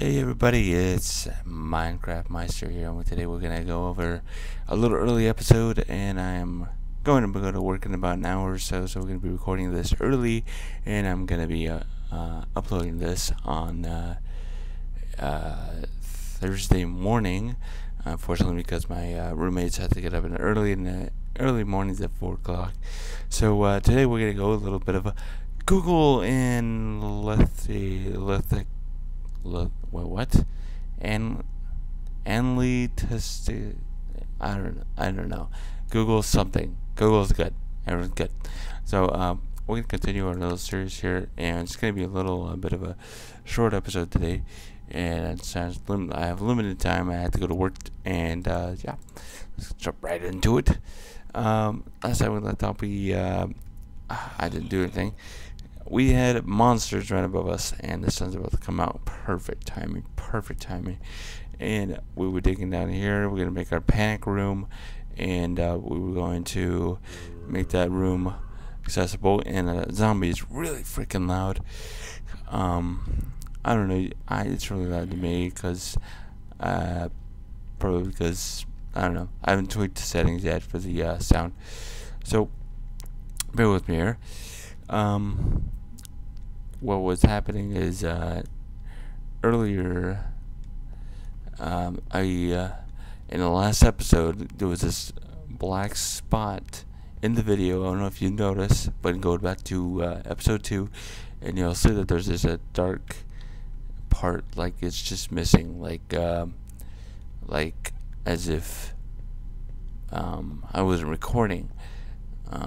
Hey everybody, it's Minecraft Meister here, and today we're gonna go over a little early episode, and I'm going to go to work in about an hour or so. So we're gonna be recording this early, and I'm gonna be uploading this on Thursday morning. Unfortunately, because my roommates had to get up in the early mornings at 4 o'clock. So today we're gonna go a little bit of a Google and Google something. Google's good. Everyone's good. So we're gonna continue our little series here, and it's gonna be a bit of a short episode today. And I have limited time. I had to go to work, and yeah, let's jump right into it. Last time we left off, I didn't do anything. We had monsters right above us, and the sun's about to come out. Perfect timing. And we were digging down here. We're going to make our panic room, and we were going to make that room accessible. And a zombie is really freaking loud. I don't know. It's really loud to me because, probably because, I don't know. I haven't tweaked the settings yet for the sound. So, bear with me here. What was happening is earlier in the last episode there was this black spot in the video. I don't know if you noticed, but go back to episode 2 and you'll see that there's just a dark part, like it's just missing, like as if I wasn't recording.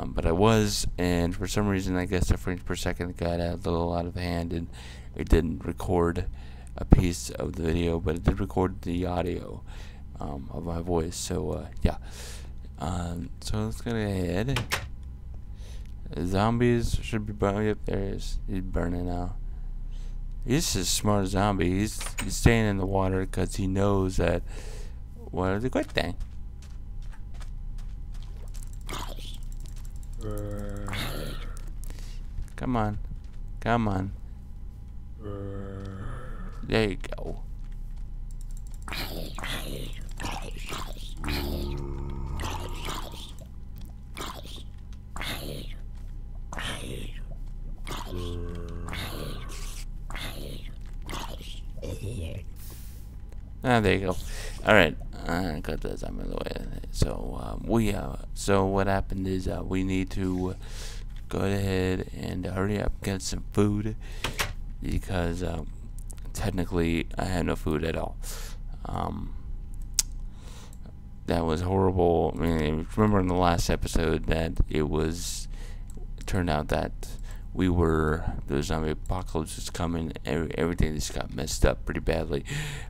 But I was, and for some reason I guess the frames per second got a little out of hand, and it didn't record a piece of the video, but it did record the audio of my voice. So yeah, so let's go ahead. Zombies should be burning up. There he is. He's burning now. He's a smart zombie. He's staying in the water because he knows that water's a good thing. Come on. Come on. There you go. Ah, there you go. Alright. I got that zombie in the way. So what happened is we need to go ahead and hurry up, get some food, because technically I had no food at all. That was horrible. I mean, remember in the last episode that it turned out that the zombie apocalypse was coming. Everything just got messed up pretty badly.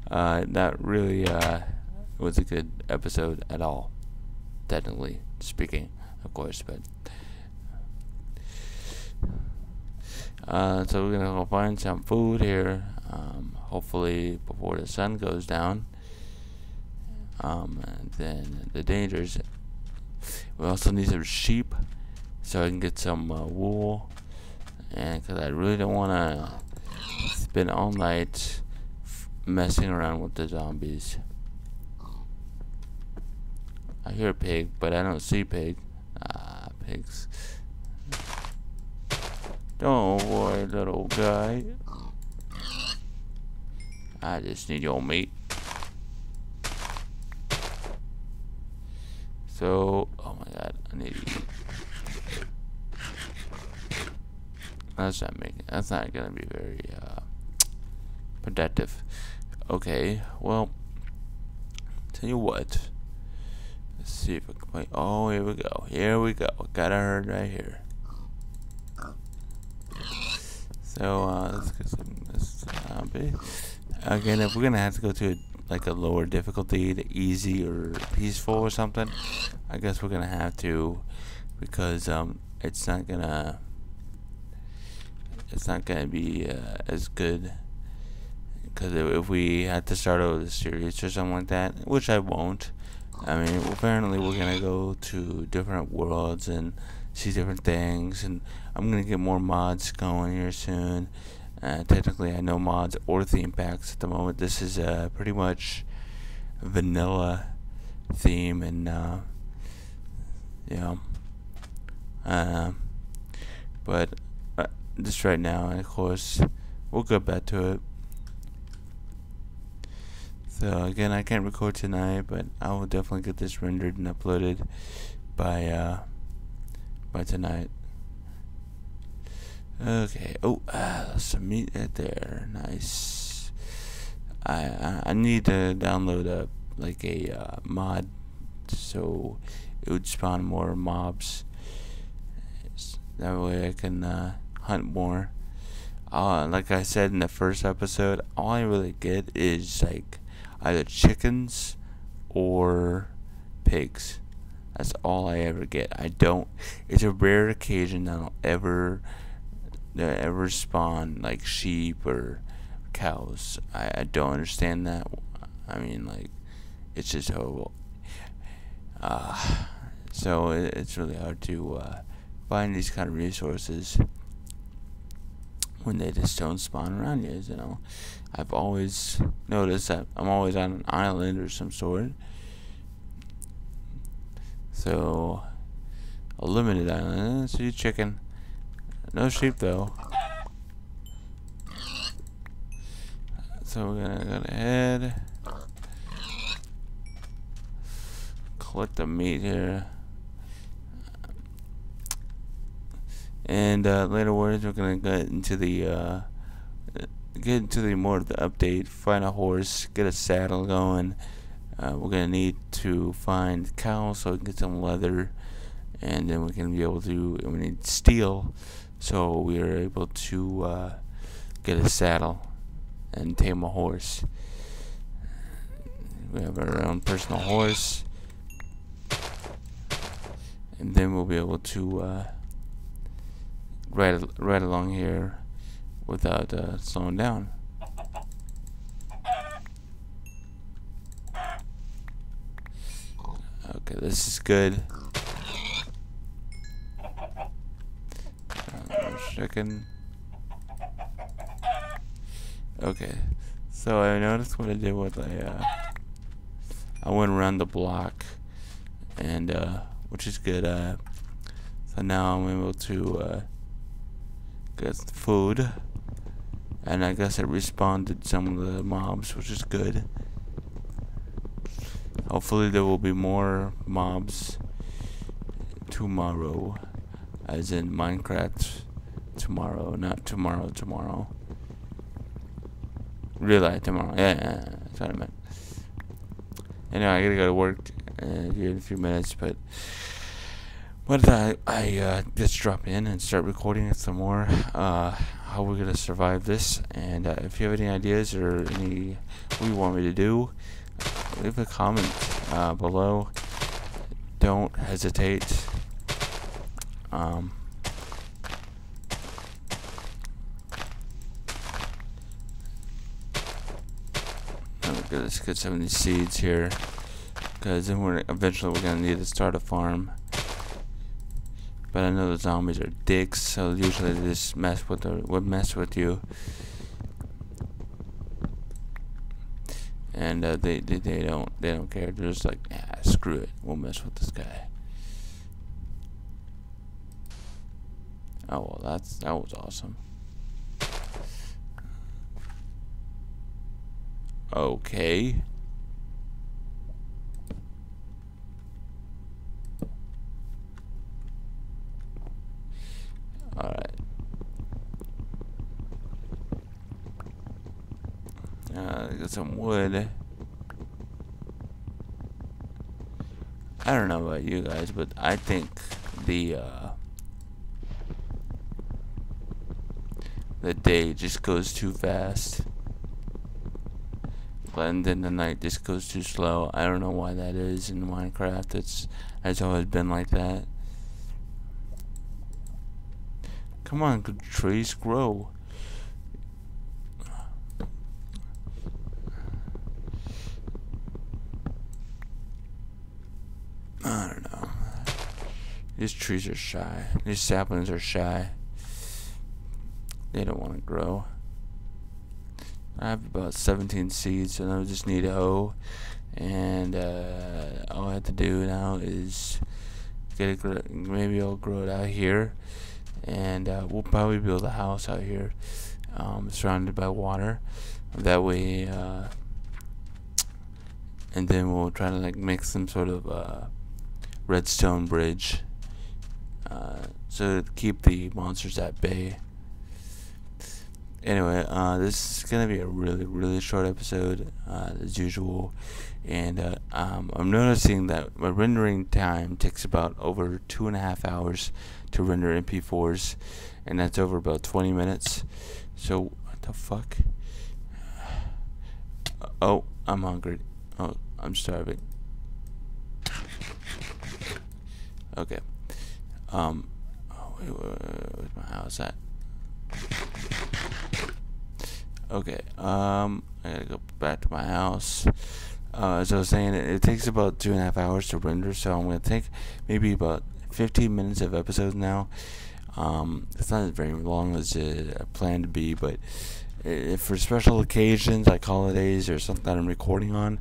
Not really. Was a good episode at all, technically speaking, of course, but so we're gonna go find some food here, hopefully before the sun goes down. And then the dangers, we also need some sheep so I can get some wool, and because I really don't want to spend all night messing around with the zombies. I hear a pig, but I don't see pig. Ah, pigs. Don't worry, little guy. I just need your meat. So, oh my god, I need you. That's not gonna be very, productive. Okay, well, tell you what. Let's see if I can play. Oh, here we go. Here we go. Got a herd right here. So, let's get some zombie. Again, if we're going to have to go to a lower difficulty, to easy or peaceful or something, I guess we're going to have to, because it's not going to be as good. Because if we had to start over the series or something like that, which I won't. I mean, apparently we're gonna go to different worlds and see different things, and I'm gonna get more mods going here soon. Technically, I know mods or theme packs at the moment. This is pretty much vanilla theme, and yeah. But just right now, and of course, we'll go back to it. So again, I can't record tonight, but I will definitely get this rendered and uploaded by tonight. Okay. Oh, some meat right there. Nice. I need to download a like a mod, so it would spawn more mobs. That way I can hunt more. Like I said in the first episode, all I really get is like either chickens or pigs. That's all I ever get. I don't. It's a rare occasion that I'll ever spawn like sheep or cows. I don't understand that. I mean, like, it's just horrible. So it's really hard to find these kind of resources when they just don't spawn around you. You know, I've always noticed that I'm always on an island or some sort. So a limited island. So you chicken. No sheep though. So we're gonna go ahead, collect the meat here, and later words we're gonna get into the more of the update. Find a horse, get a saddle going. We're gonna need to find cows so we can get some leather, and then we can be able to. We need steel. So we are able to get a saddle and tame a horse. We have our own personal horse, and then we'll be able to ride along here without slowing down. Okay, this is good. Chicken. Okay, so I noticed what I did was I went around the block, and which is good. So now I'm able to get food, and I guess it respawned some of the mobs, which is good. Hopefully there will be more mobs tomorrow, as in Minecraft. Tomorrow, not tomorrow, tomorrow. Real life tomorrow. Yeah, that's what I meant. Anyway, I gotta go to work here in a few minutes, but what did I just drop in and start recording some more how we're gonna survive this, and if you have any ideas or any what you want me to do, leave a comment below. Don't hesitate. Let's get some of these seeds here, because then eventually we're gonna need to start a farm. But I know the zombies are dicks, so usually they just mess with you, and they don't care. They're just like, nah, screw it, we'll mess with this guy. Oh well, that was awesome. Okay. All right. Got some wood. I don't know about you guys, but I think the day just goes too fast. And then the night just goes too slow. I don't know why that is in Minecraft. It's always been like that. Come on, good trees, grow. I don't know. These trees are shy. These saplings are shy. They don't want to grow. I have about 17 seeds, and I just need hoe. And all I have to do now is get it. Maybe I'll grow it out here, and we'll probably build a house out here, surrounded by water. That way, and then we'll try to like make some sort of redstone bridge, so to keep the monsters at bay. Anyway, this is gonna be a really short episode, as usual, and I'm noticing that my rendering time takes about over 2.5 hours to render MP4s, and that's over about 20 minutes. So what the fuck? Oh, I'm hungry. Oh, I'm starving. Okay. Oh, wait, where's my house at? Okay, I gotta go back to my house. As I was saying, it takes about 2.5 hours to render, so I'm gonna take maybe about 15 minutes of episodes now. It's not as very long as I planned to be, but for special occasions like holidays or something that I'm recording on,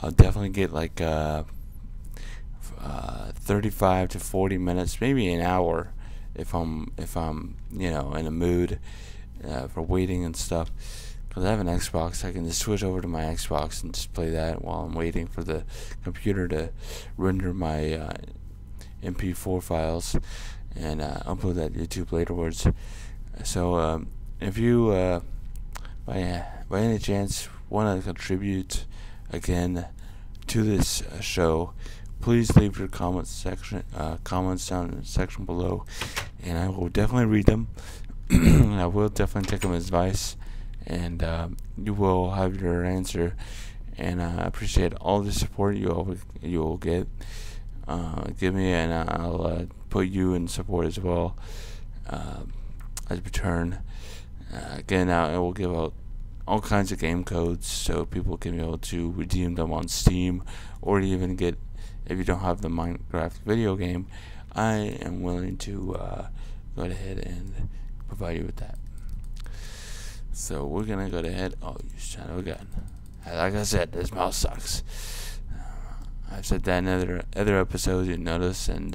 I'll definitely get like 35 to 40 minutes, maybe an hour, if I'm you know, in a mood for waiting and stuff. Because I have an Xbox, I can just switch over to my Xbox and just play that while I'm waiting for the computer to render my MP4 files and upload that to YouTube laterwards. So if you by any chance want to contribute again to this show, please leave your comments down in the section below, and I will definitely read them. I will definitely take them as advice, and you will have your answer. And I appreciate all the support you will get. Give me, and I'll put you in support as well as return. Again, I will give out all kinds of game codes so people can be able to redeem them on Steam, or even get, if you don't have the Minecraft video game, I am willing to go ahead and provide you with that. So we're gonna go ahead. Oh, you son of a gun! Like I said, this mouse sucks. I've said that in other episodes, you notice, and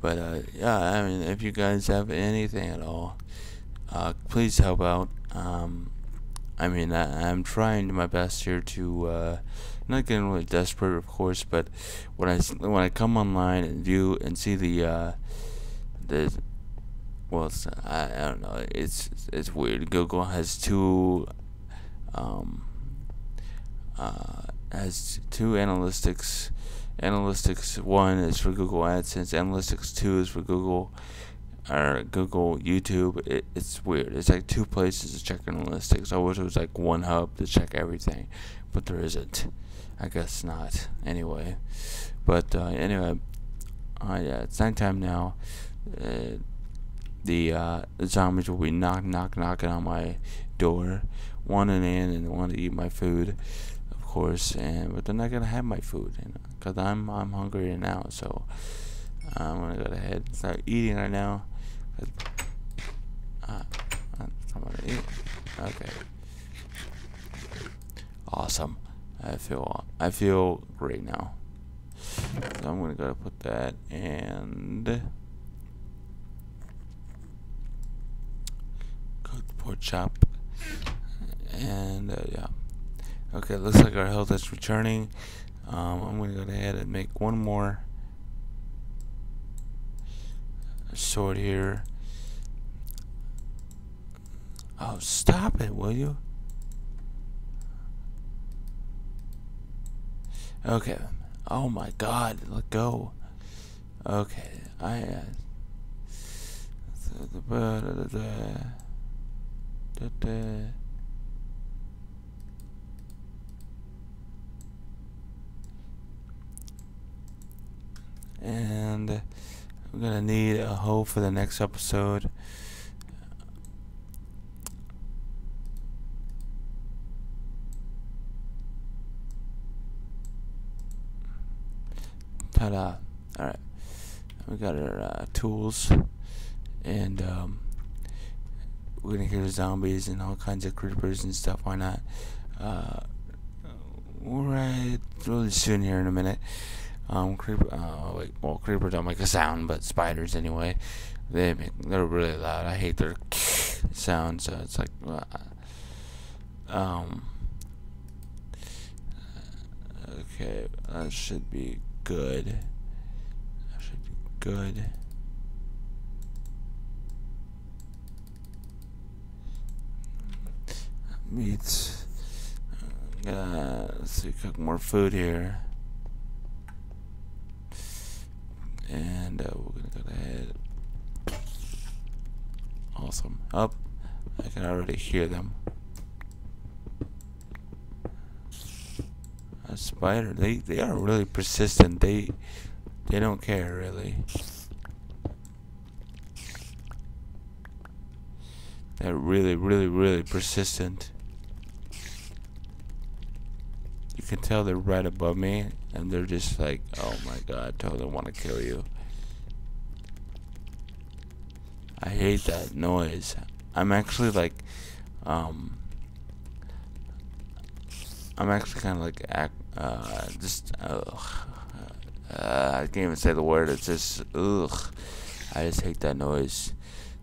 but yeah, I mean, if you guys have anything at all, please help out. I mean, I'm trying my best here to. Not getting really desperate, of course, but when I come online and view and see the well, it's, I don't know, it's weird. Google has two analytics. Analytics 1 is for Google AdSense. Analytics 2 is for Google or Google YouTube. It's weird. It's like two places to check analytics. I wish it was like one hub to check everything, but there isn't. I guess not. Anyway, but anyway, yeah, it's nighttime now. The zombies will be knocking on my door, wanting in and wanting to eat my food, of course. And but they're not gonna have my food, you know, 'cause I'm hungry now. So I'm gonna go ahead and start eating right now. I'm gonna eat. Okay. Awesome. I feel great now. So I'm gonna go put that and cooked pork chop. And yeah. Okay, looks like our health is returning. I'm gonna go ahead and make one more sword here. Oh, stop it, will you? Okay. Oh my God! Let go. Okay. And I'm gonna need a hoe for the next episode. Ta-da. Alright, we got our tools, and we're gonna hear zombies and all kinds of creepers and stuff. Why not? Right, really soon here in a minute. Well, creepers don't make a sound, but spiders anyway. They're really loud. I hate their sound. So it's like, okay, that should be good. That should be good. Meats. Let's see, cook more food here. And we're gonna go ahead. Awesome. Up. I can already hear them. A spider. They are really persistent. They don't care really. They're really, really, really persistent. You can tell they're right above me, and they're just like, oh my god, totally want to kill you. I hate that noise. I'm actually like, I'm actually kind of like, I can't even say the word. It's just, ugh. I just hate that noise.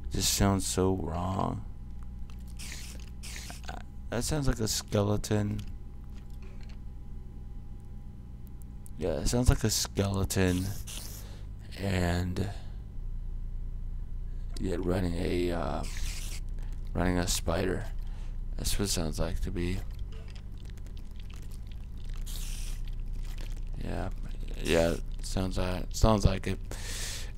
It just sounds so wrong. That sounds like a skeleton. Yeah, it sounds like a skeleton, and yeah, running a spider. That's what it sounds like to be. Yeah, sounds like it.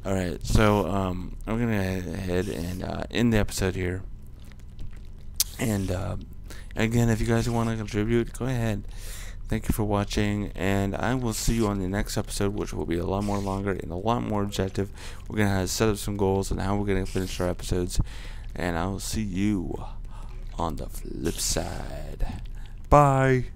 All right, so I'm gonna head ahead and end the episode here. And again, if you guys want to contribute, go ahead. Thank you for watching, and I will see you on the next episode, which will be a lot more longer and a lot more objective. We're going to have to set up some goals and how we're going to finish our episodes, and I will see you on the flip side. Bye.